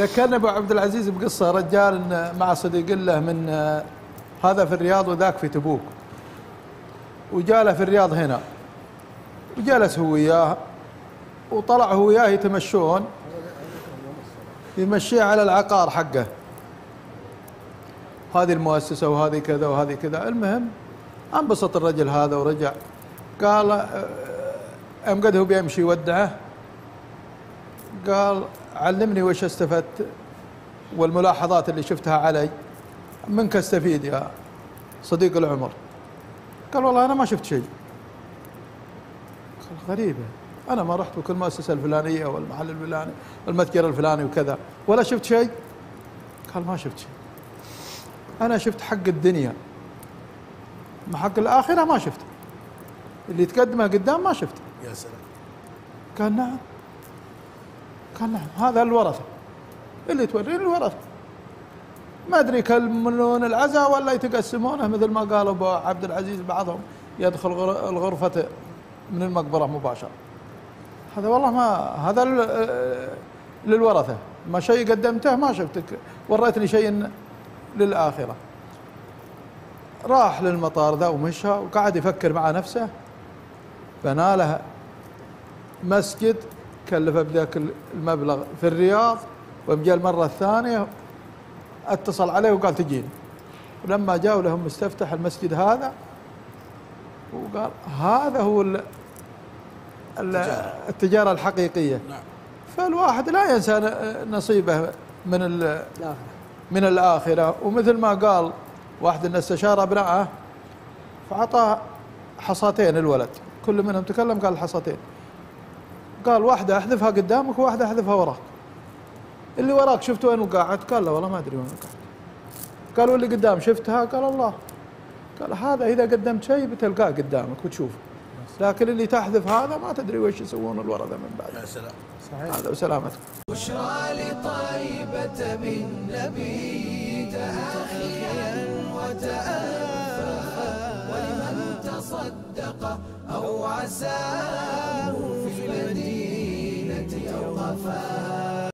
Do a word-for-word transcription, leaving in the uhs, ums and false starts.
ذكرنا ابو عبد العزيز بقصه، رجال مع صديق له من هذا في الرياض وذاك في تبوك، وجاله في الرياض هنا وجلس هو وياه، وطلع هو وياه يتمشون، يمشيه على العقار حقه، هذه المؤسسه وهذه كذا وهذه كذا. المهم انبسط الرجل هذا ورجع، قال ام قد هو بيمشي يودعه، قال علمني وش استفدت والملاحظات اللي شفتها علي، منك استفيد يا صديق العمر. قال والله انا ما شفت شيء. قال غريبه، انا ما رحت بكل المؤسسه الفلانيه والمحل الفلاني والمتجر الفلاني وكذا ولا شفت شيء. قال ما شفت شيء، انا شفت حق الدنيا، ما حق الاخره ما شفته، اللي تقدمه قدام ما شفته. يا سلام. قال نعم. قال نعم، هذا الورثه اللي توريني الورثه، ما ادري يكملون العزا ولا يتقسمونه مثل ما قال ابو عبد العزيز، بعضهم يدخل الغرفه من المقبره مباشره. هذا والله ما هذا للورثه، ما شيء قدمته ما شفتك، وريتني شيء للاخره. راح للمطار ذا ومشى، وقعد يفكر مع نفسه، بنى له مسجد كلفه بذاك المبلغ في الرياض، ومجا المره الثانيه اتصل عليه وقال تجين، ولما جاءوا لهم مستفتح المسجد هذا، وقال هذا هو ال التجارة. التجاره الحقيقيه. نعم. فالواحد لا ينسى نصيبه من الآخرة. من الاخره، ومثل ما قال واحد من استشار ابنائه فعطاه حصتين الولد، كل منهم تكلم قال حصتين، قال واحده احذفها قدامك وواحده احذفها وراك. اللي وراك شفته وين وقعت؟ قال لا والله ما ادري وين وقعت. قالوا اللي قدام شفتها؟ قال الله. قال هذا اذا قدمت شيء بتلقاه قدامك وتشوفه، لكن اللي تحذف هذا ما تدري وش يسوون الورثه من بعد. يا سلام. صحيح. هذا وسلامتك. بشرى لطيبة بالنبي تأخيا وتآفا، ولمن تصدق او عسى